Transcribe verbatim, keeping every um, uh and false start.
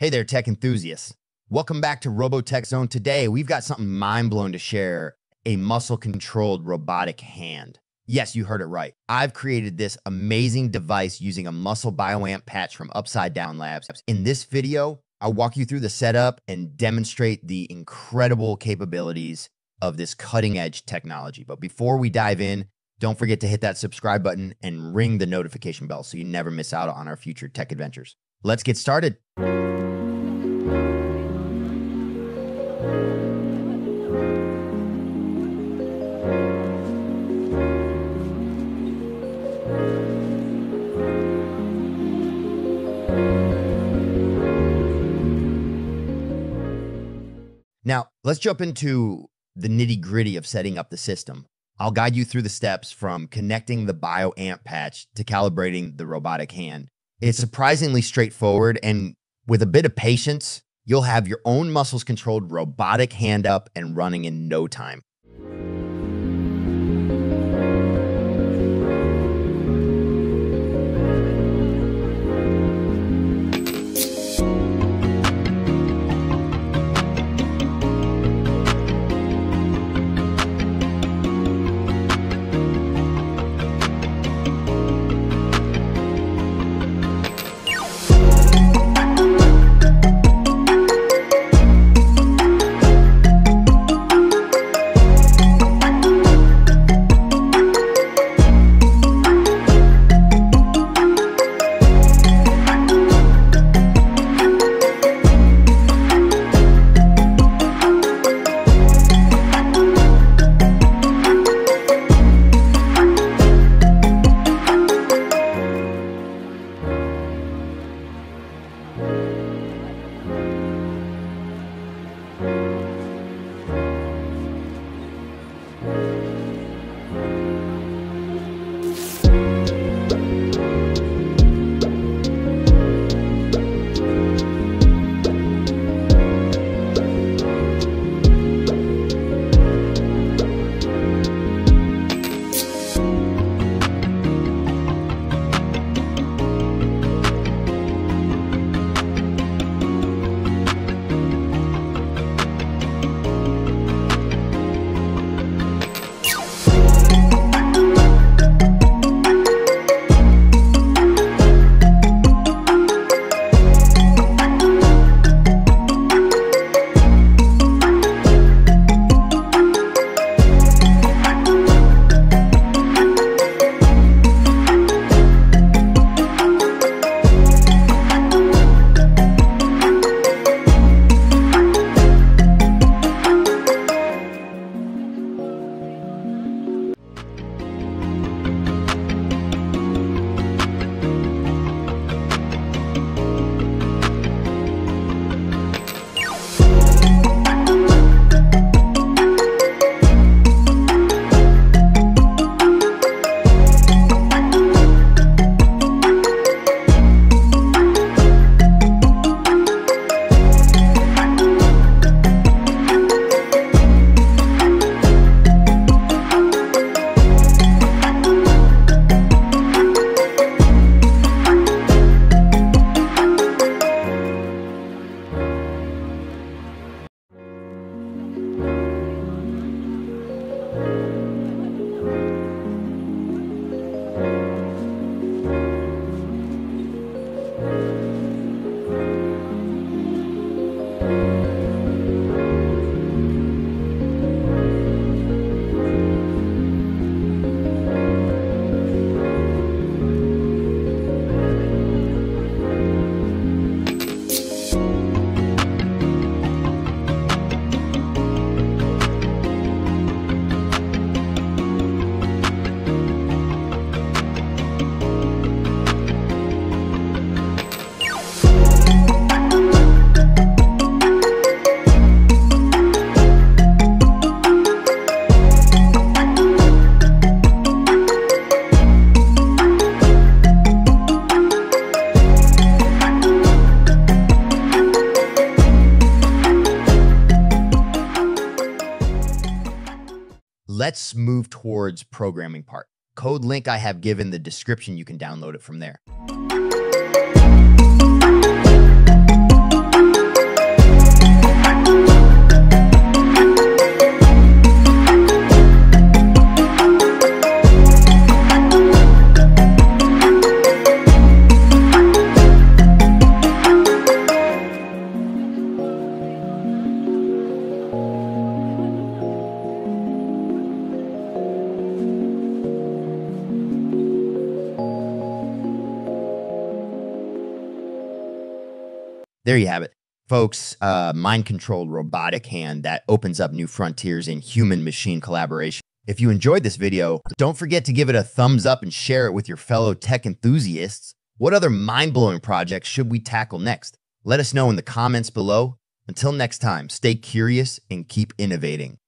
Hey there, tech enthusiasts. Welcome back to Robotech Zone. Today, we've got something mind-blowing to share, a muscle-controlled robotic hand. Yes, you heard it right. I've created this amazing device using a muscle bioamp patch from Upside Down Labs. In this video, I'll walk you through the setup and demonstrate the incredible capabilities of this cutting-edge technology. But before we dive in, don't forget to hit that subscribe button and ring the notification bell so you never miss out on our future tech adventures. Let's get started. Now, let's jump into the nitty-gritty of setting up the system. I'll guide you through the steps from connecting the bioamp patch to calibrating the robotic hand. It's surprisingly straightforward, and with a bit of patience, you'll have your own muscles-controlled robotic hand up and running in no time. Let's move towards programming part. Code link I have given the description, you can download it from there. There you have it, folks. Uh, mind-controlled robotic hand that opens up new frontiers in human-machine collaboration. If you enjoyed this video, don't forget to give it a thumbs up and share it with your fellow tech enthusiasts. What other mind-blowing projects should we tackle next? Let us know in the comments below. Until next time, stay curious and keep innovating.